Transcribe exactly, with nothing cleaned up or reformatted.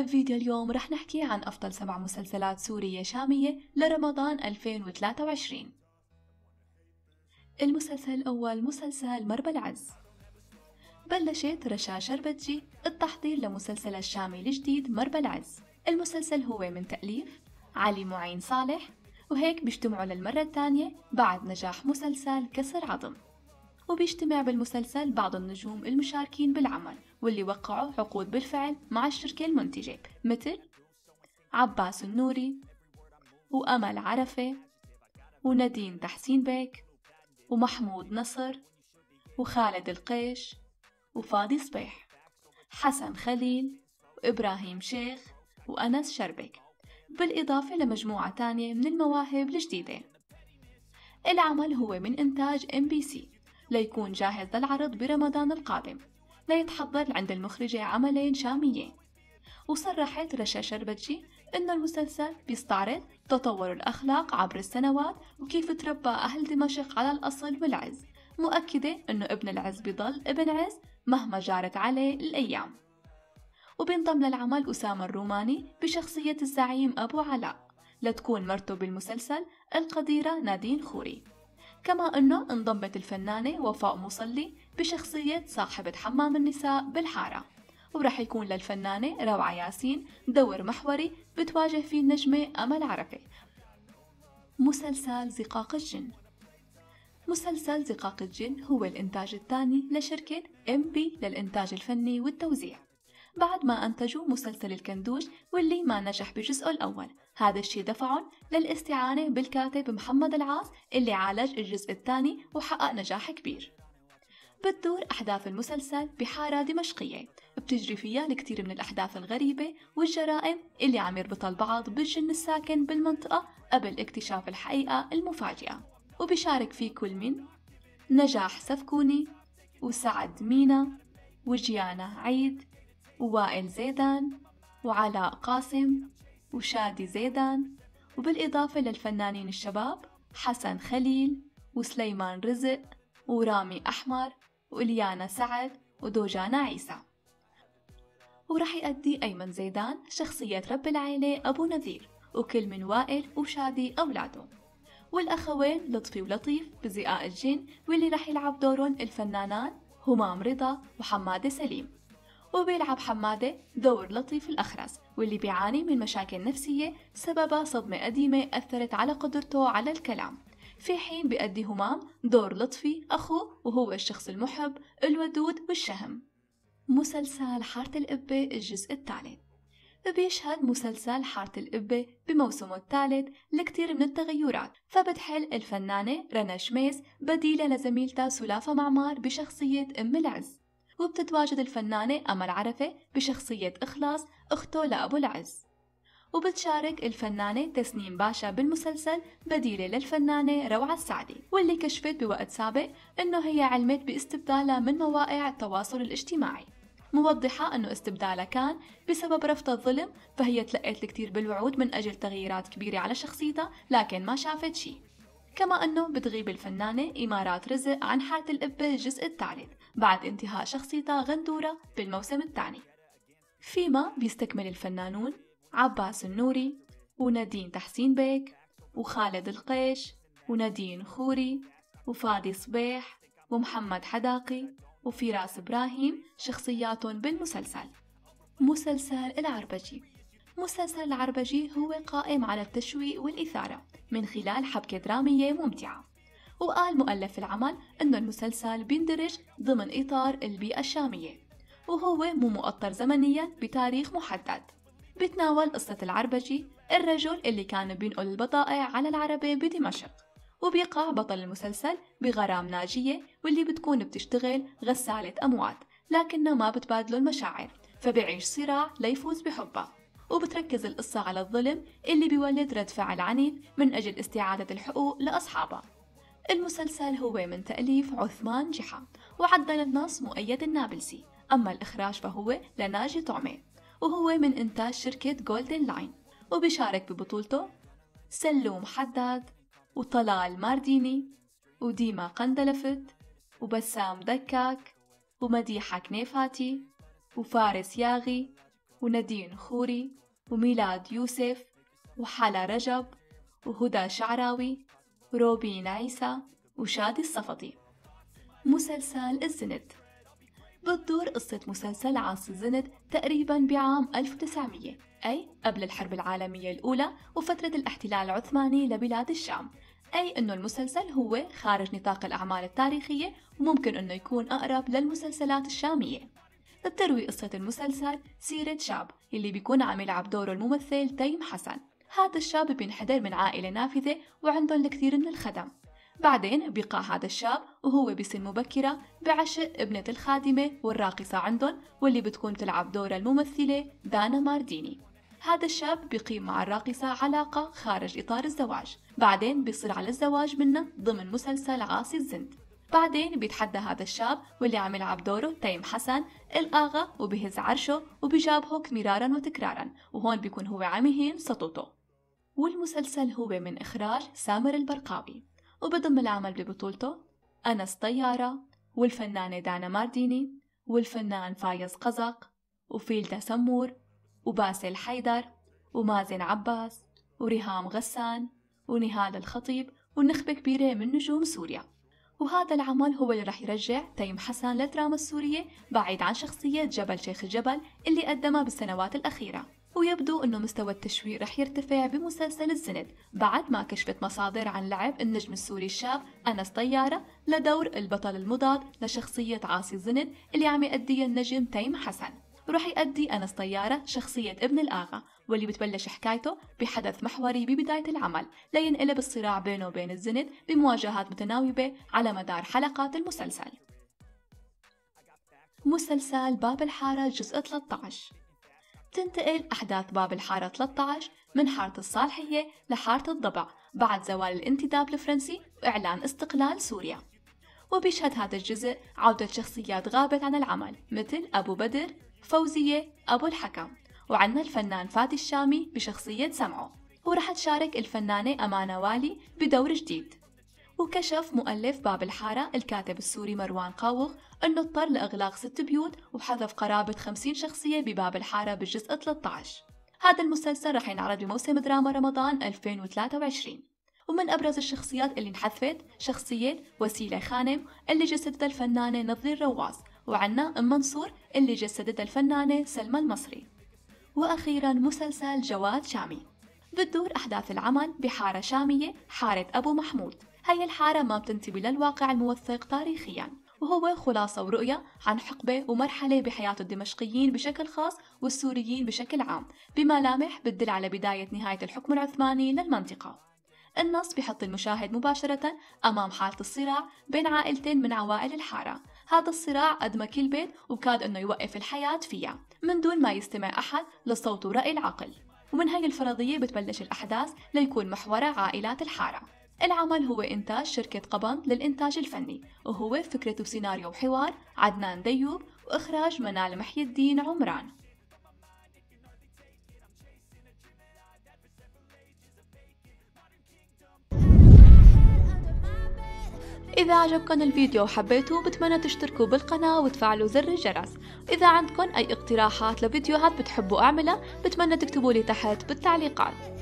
بفيديو اليوم رح نحكي عن أفضل سبع مسلسلات سورية شامية لرمضان ألفين وثلاثة وعشرين. المسلسل الأول مسلسل مربى العز. بلشت رشا شربتجي التحضير لمسلسل الشامي الجديد مربى العز. المسلسل هو من تأليف علي معين صالح، وهيك بيجتمعوا للمرة الثانية بعد نجاح مسلسل كسر عظم، وبيجتمع بالمسلسل بعض النجوم المشاركين بالعمل واللي وقعوا عقود بالفعل مع الشركة المنتجة، مثل عباس النوري وأمل عرفة وندين تحسين بيك ومحمود نصر وخالد القيش وفاضي صبيح، حسن خليل وإبراهيم شيخ وأنس شربك، بالإضافة لمجموعة تانية من المواهب الجديدة. العمل هو من إنتاج إم بي سي ليكون جاهز للعرض برمضان القادم، ليتحضر عند المخرجة عملين شاميين. وصرحت رشا شربتجي إن المسلسل بيستعرض تطور الأخلاق عبر السنوات وكيف تربى أهل دمشق على الأصل والعز، مؤكدة إنه ابن العز بيضل ابن عز مهما جارت عليه الأيام. وبينضم للعمل أسامة الروماني بشخصية الزعيم أبو علاء، لتكون مرته بالمسلسل القديرة نادين خوري. كما أنه انضمت الفنانة وفاء مصلي بشخصية صاحبة حمام النساء بالحارة، ورح يكون للفنانة روعة ياسين دور محوري بتواجه فيه النجمة أمل عرفة. مسلسل زقاق الجن. مسلسل زقاق الجن هو الإنتاج الثاني لشركة إم بي للإنتاج الفني والتوزيع، بعد ما أنتجوا مسلسل الكندوج واللي ما نجح بجزء الأول. هذا الشيء دفعهم للاستعانة بالكاتب محمد العاص اللي عالج الجزء الثاني وحقق نجاح كبير. بتدور أحداث المسلسل بحارة دمشقية بتجري فيها الكثير من الأحداث الغريبة والجرائم اللي عم يربطها البعض بالجن الساكن بالمنطقة قبل اكتشاف الحقيقة المفاجئة. وبيشارك فيه كل من نجاح سفكوني وسعد مينا وجيانا عيد ووائل زيدان وعلاء قاسم وشادي زيدان، وبالإضافة للفنانين الشباب حسن خليل وسليمان رزق ورامي أحمر وإليانا سعد ودوجانا عيسى. ورح يؤدي أيمن زيدان شخصية رب العائلة أبو نذير، وكل من وائل وشادي أولاده، والأخوين لطفي ولطيف بزقاق الجن واللي رح يلعب دورهم الفنانان همام رضا وحمادة سليم. وبيلعب حمادة دور لطيف الأخرس واللي بيعاني من مشاكل نفسية سببها صدمة قديمة أثرت على قدرته على الكلام، في حين بيأدي همام دور لطفي أخوه وهو الشخص المحب الودود والشهم. مسلسل حاره الابه الجزء الثالث. بيشهد مسلسل حاره الابه بموسمه الثالث لكثير من التغيرات، فبتحل الفنانة رنا شميز بديلة لزميلتها سلافة معمار بشخصية أم العز، وبتتواجد الفنانة أمل عرفة بشخصية إخلاص أخته لأبو العز، وبتشارك الفنانة تسنيم باشا بالمسلسل بديلة للفنانة روعة السعدي واللي كشفت بوقت سابق أنه هي علمت باستبدالها من مواقع التواصل الاجتماعي، موضحة أنه استبدالها كان بسبب رفض الظلم، فهي تلقيت الكثير بالوعود من أجل تغييرات كبيرة على شخصيتها لكن ما شافت شيء. كما أنه بتغيب الفنانة امارات رزق عن حاره الابه الجزء الثالث بعد انتهاء شخصيتها غندورة بالموسم الثاني، فيما بيستكمل الفنانون عباس النوري وندين تحسين بيك وخالد القيش وندين خوري وفادي صبيح ومحمد حداقي وفراس إبراهيم شخصياتهم بالمسلسل. مسلسل العربجي. مسلسل العربجي هو قائم على التشويق والإثارة من خلال حبكة درامية ممتعة، وقال مؤلف العمل أن المسلسل بيندرج ضمن إطار البيئة الشامية وهو مو مؤطر زمنيا بتاريخ محدد. بتناول قصة العربجي الرجل اللي كان بينقل البضائع على العربة بدمشق، وبيقع بطل المسلسل بغرام ناجية واللي بتكون بتشتغل غسالة أموات لكنه ما بتبادله المشاعر، فبيعيش صراع ليفوز بحبها. وبتركز القصة على الظلم اللي بيولد رد فعل عنيف من أجل استعادة الحقوق لأصحابها. المسلسل هو من تأليف عثمان جحا، وعدل النص مؤيد النابلسي، أما الإخراج فهو لناجي طعمة، وهو من إنتاج شركة جولدن لاين، وبيشارك ببطولته سلوم حداد وطلال مارديني وديما قندلفت وبسام دكاك ومديحة كنيفاتي وفارس ياغي ونادين خوري وميلاد يوسف وحلا رجب وهدى شعراوي وروبين عيسى وشادي الصفدي. مسلسل الزند بتدور قصة مسلسل عاصي الزند تقريبا بعام ألف وتسعمية، أي قبل الحرب العالمية الأولى وفترة الاحتلال العثماني لبلاد الشام، أي أنه المسلسل هو خارج نطاق الأعمال التاريخية وممكن أنه يكون أقرب للمسلسلات الشامية. بتروي قصة المسلسل سيرة شاب اللي بيكون عم يلعب دوره الممثل تيم حسن. هذا الشاب بينحدر من عائلة نافذة وعندهم الكثير من الخدم، بعدين بيقع هذا الشاب وهو بسن مبكرة بعشق ابنة الخادمة والراقصة عندهم واللي بتكون تلعب دور الممثلة دانا مارديني. هذا الشاب بيقيم مع الراقصة علاقة خارج إطار الزواج، بعدين بيصير على الزواج منه ضمن مسلسل عاصي الزند. بعدين بيتحدى هذا الشاب واللي عم يلعب دوره تيم حسن الآغا وبهز عرشه وبجابهه مرارا وتكرارا، وهون بيكون هو عم يهين سطوته. والمسلسل هو من إخراج سامر البرقاوي، وبضم العمل ببطولته أنس طيارة والفنانة دانا مارديني والفنان فايز قزق وفيلدا سمور وباسل حيدر ومازن عباس وريهام غسان ونهال الخطيب ونخبة كبيرة من نجوم سوريا. وهذا العمل هو اللي رح يرجع تيم حسن للدراما السورية بعيد عن شخصية جبل شيخ الجبل اللي قدمها بالسنوات الأخيرة، ويبدو أنه مستوى التشويق رح يرتفع بمسلسل الزند بعد ما كشفت مصادر عن لعب النجم السوري الشاب أنس طيارة لدور البطل المضاد لشخصية عاصي الزند اللي عم يأديها النجم تيم حسن. ورح يأدي أنس طيارة شخصية ابن الآغا واللي بتبلش حكايته بحدث محوري ببداية العمل لينقلب الصراع بينه وبين الزند بمواجهات متناوبة على مدار حلقات المسلسل. مسلسل باب الحارة جزء ثلاثة عشر. تنتقل أحداث باب الحارة ثلاثة عشر من حارة الصالحية لحارة الضبع بعد زوال الانتداب الفرنسي وإعلان استقلال سوريا. وبيشهد هذا الجزء عودة شخصيات غابت عن العمل مثل أبو بدر، فوزية، أبو الحكم، وعنا الفنان فادي الشامي بشخصية سمعه، ورح تشارك الفنانة أمانة والي بدور جديد. وكشف مؤلف باب الحارة الكاتب السوري مروان قاوغ أنه اضطر لإغلاق ست بيوت وحذف قرابة خمسين شخصية بباب الحارة بالجزء ثلاثة عشر. هذا المسلسل رح ينعرض بموسم دراما رمضان ألفين وثلاثة وعشرين، ومن أبرز الشخصيات اللي انحذفت شخصية وسيلة خانم اللي جسدتها الفنانة نظير رواز، وعنا أم منصور اللي جسدتها الفنانة سلمى المصري. وأخيرا مسلسل جواد شامي بتدور أحداث العمل بحارة شامية حارة أبو محمود. هي الحارة ما بتنتبه للواقع الموثق تاريخيا، وهو خلاصة ورؤية عن حقبة ومرحلة بحياة الدمشقيين بشكل خاص والسوريين بشكل عام بملامح بتدل على بداية نهاية الحكم العثماني للمنطقة. النص بيحط المشاهد مباشرة أمام حالة الصراع بين عائلتين من عوائل الحارة. هذا الصراع أدمى كل بيت وكاد أنه يوقف الحياة فيها من دون ما يستمع أحد لصوت ورأي العقل، ومن هاي الفرضية بتبلش الأحداث ليكون محورها عائلات الحارة. العمل هو إنتاج شركة قبند للإنتاج الفني، وهو فكرة وسيناريو وحوار عدنان ديوب وإخراج منال محي الدين عمران. إذا عجبكم الفيديو وحبيتوه بتمنى تشتركوا بالقناة وتفعلوا زر الجرس. إذا عندكم أي اقتراحات لفيديوهات بتحبوا أعملها بتمنى تكتبوا لي تحت بالتعليقات.